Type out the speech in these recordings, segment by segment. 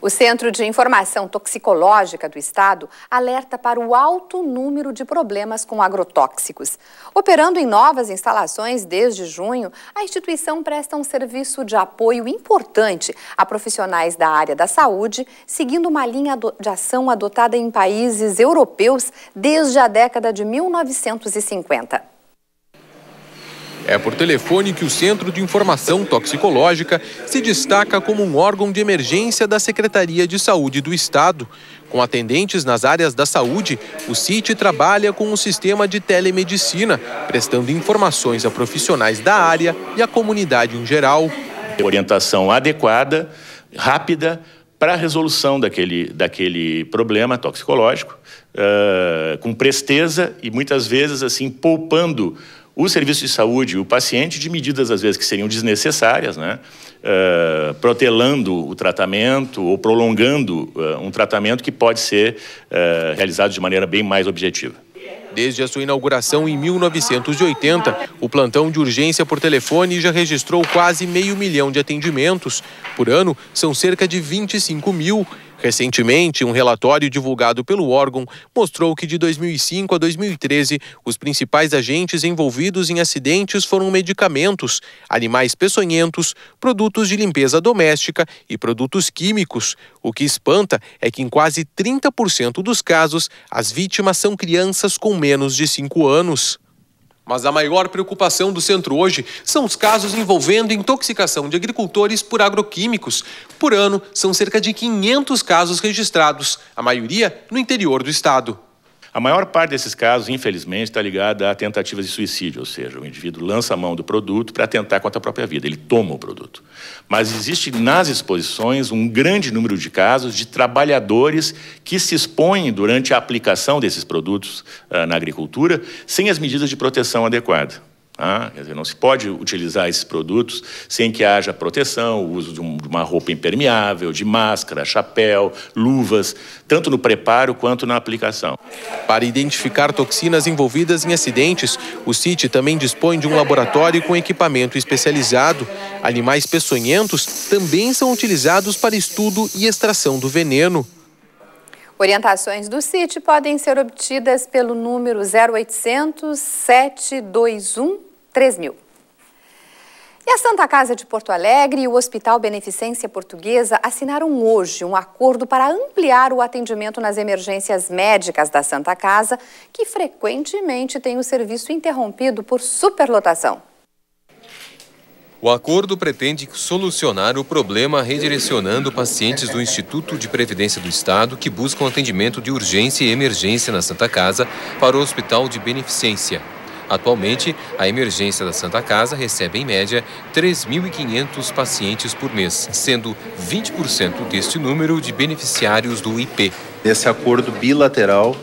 O Centro de Informação Toxicológica do Estado alerta para o alto número de problemas com agrotóxicos. Operando em novas instalações desde junho, a instituição presta um serviço de apoio importante a profissionais da área da saúde, seguindo uma linha de ação adotada em países europeus desde a década de 1950. É por telefone que o Centro de Informação Toxicológica se destaca como um órgão de emergência da Secretaria de Saúde do Estado. Com atendentes nas áreas da saúde, o CIT trabalha com um sistema de telemedicina, prestando informações a profissionais da área e à comunidade em geral. Orientação adequada, rápida, para a resolução daquele problema toxicológico, com presteza e muitas vezes assim poupando o serviço de saúde, o paciente, de medidas, às vezes, que seriam desnecessárias, né? Protelando o tratamento ou prolongando um tratamento que pode ser realizado de maneira bem mais objetiva. Desde a sua inauguração em 1980, o plantão de urgência por telefone já registrou quase 500 mil de atendimentos. Por ano, são cerca de 25 mil. Recentemente, um relatório divulgado pelo órgão mostrou que de 2005 a 2013, os principais agentes envolvidos em acidentes foram medicamentos, animais peçonhentos, produtos de limpeza doméstica e produtos químicos. O que espanta é que em quase 30% dos casos, as vítimas são crianças com menos de 5 anos. Mas a maior preocupação do centro hoje são os casos envolvendo intoxicação de agricultores por agroquímicos. Por ano, são cerca de 500 casos registrados, a maioria no interior do estado. A maior parte desses casos, infelizmente, está ligada a tentativas de suicídio, ou seja, o indivíduo lança a mão do produto para atentar contra a própria vida, ele toma o produto. Mas existe nas exposições um grande número de casos de trabalhadores que se expõem durante a aplicação desses produtos na agricultura sem as medidas de proteção adequadas. Quer dizer, não se pode utilizar esses produtos sem que haja proteção, o uso de uma roupa impermeável, de máscara, chapéu, luvas, tanto no preparo quanto na aplicação. Para identificar toxinas envolvidas em acidentes, o CIT também dispõe de um laboratório com equipamento especializado. Animais peçonhentos também são utilizados para estudo e extração do veneno. Orientações do CIT podem ser obtidas pelo número 0800 721 3000. E a Santa Casa de Porto Alegre e o Hospital Beneficência Portuguesa assinaram hoje um acordo para ampliar o atendimento nas emergências médicas da Santa Casa, que frequentemente tem o serviço interrompido por superlotação. O acordo pretende solucionar o problema redirecionando pacientes do Instituto de Previdência do Estado que buscam atendimento de urgência e emergência na Santa Casa para o Hospital de Beneficência. Atualmente, a emergência da Santa Casa recebe, em média, 3.500 pacientes por mês, sendo 20% deste número de beneficiários do IP. Esse acordo bilateral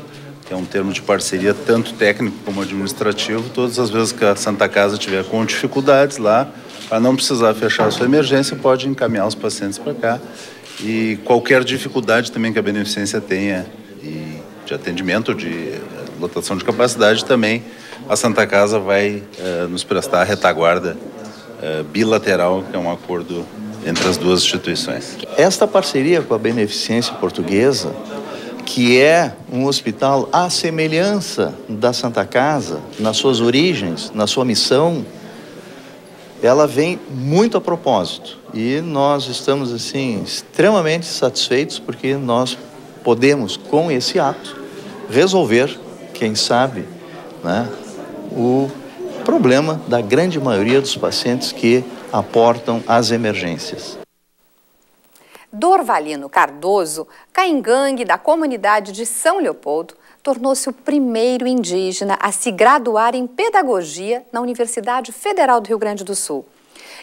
é um termo de parceria tanto técnico como administrativo. Todas as vezes que a Santa Casa tiver com dificuldades lá, para não precisar fechar a sua emergência, pode encaminhar os pacientes para cá. E qualquer dificuldade também que a Beneficência tenha de atendimento, de lotação de capacidade, também a Santa Casa vai nos prestar a retaguarda bilateral, que é um acordo entre as duas instituições. Esta parceria com a Beneficência Portuguesa, que é um hospital à semelhança da Santa Casa, nas suas origens, na sua missão, ela vem muito a propósito e nós estamos assim extremamente satisfeitos porque nós podemos, com esse ato, resolver, quem sabe, né, o problema da grande maioria dos pacientes que aportam às emergências. Dorvalino Cardoso, Kaigang da comunidade de São Leopoldo, tornou-se o primeiro indígena a se graduar em pedagogia na Universidade Federal do Rio Grande do Sul.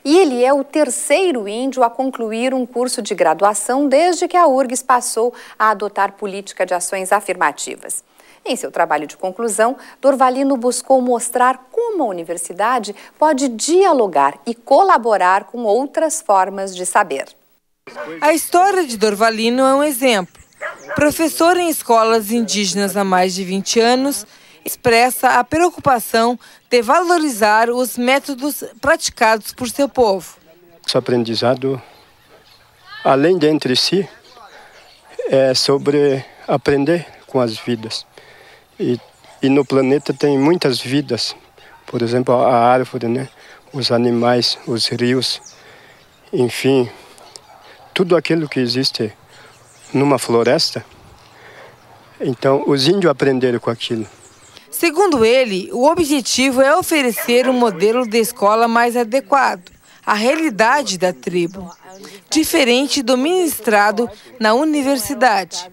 E ele é o terceiro índio a concluir um curso de graduação desde que a URGS passou a adotar política de ações afirmativas. Em seu trabalho de conclusão, Dorvalino buscou mostrar como a universidade pode dialogar e colaborar com outras formas de saber. A história de Dorvalino é um exemplo. Professor em escolas indígenas há mais de 20 anos, expressa a preocupação de valorizar os métodos praticados por seu povo. Esse aprendizado, além de entre si, é sobre aprender com as vidas. E no planeta tem muitas vidas, por exemplo, a árvore, né? Os animais, os rios, enfim, tudo aquilo que existe numa floresta. Então, os índios aprenderam com aquilo. Segundo ele, o objetivo é oferecer um modelo de escola mais adequado à realidade da tribo, diferente do ministrado na universidade.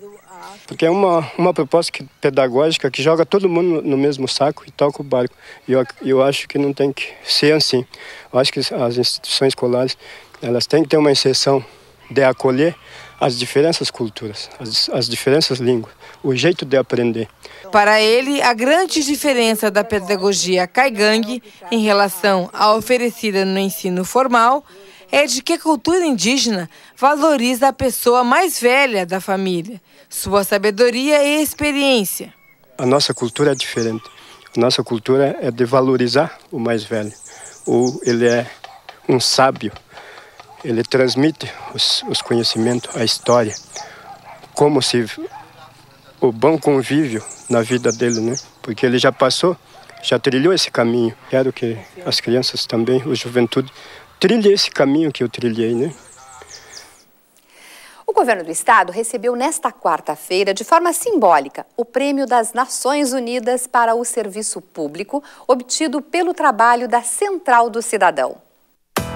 Porque é uma proposta pedagógica que joga todo mundo no mesmo saco e toca o barco. E eu acho que não tem que ser assim. Eu acho que as instituições escolares, elas têm que ter uma inserção de acolher as diferentes culturas, as diferentes línguas, o jeito de aprender. Para ele, a grande diferença da pedagogia Kaigang em relação à oferecida no ensino formal é de que a cultura indígena valoriza a pessoa mais velha da família, sua sabedoria e experiência. A nossa cultura é diferente. A nossa cultura é de valorizar o mais velho. Ou ele é um sábio. Ele transmite os conhecimentos, a história, como se o bom convívio na vida dele, né? Porque ele já passou, já trilhou esse caminho. Quero que as crianças também, a juventude, trilhem esse caminho que eu trilhei, né? O governo do estado recebeu nesta quarta-feira, de forma simbólica, o prêmio das Nações Unidas para o Serviço Público, obtido pelo trabalho da Central do Cidadão.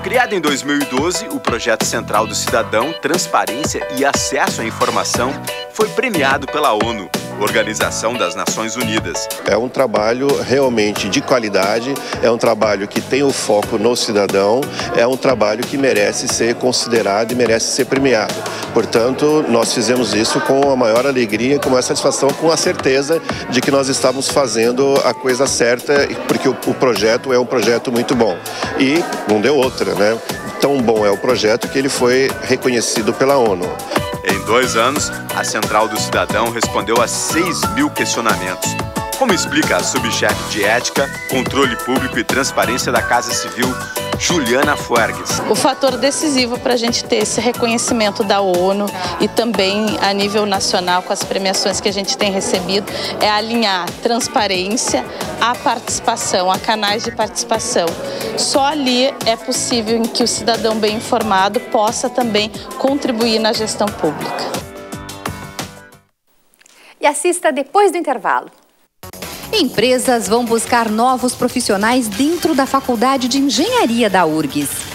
Criado em 2012, o projeto Central do Cidadão, Transparência e Acesso à Informação foi premiado pela ONU, Organização das Nações Unidas. É um trabalho realmente de qualidade, é um trabalho que tem o foco no cidadão, é um trabalho que merece ser considerado e merece ser premiado. Portanto, nós fizemos isso com a maior alegria, com a satisfação, com a certeza de que nós estamos fazendo a coisa certa, porque o projeto é um projeto muito bom. E não deu outra. Né? Tão bom é o projeto que ele foi reconhecido pela ONU. Em 2 anos, a Central do Cidadão respondeu a 6.000 questionamentos. Como explica a subchefe de Ética, Controle Público e Transparência da Casa Civil, Juliana Fuarques. O fator decisivo para a gente ter esse reconhecimento da ONU e também a nível nacional com as premiações que a gente tem recebido é alinhar transparência à participação, a canais de participação. Só ali é possível em que o cidadão bem informado possa também contribuir na gestão pública. E assista depois do intervalo. Empresas vão buscar novos profissionais dentro da Faculdade de Engenharia da URGS.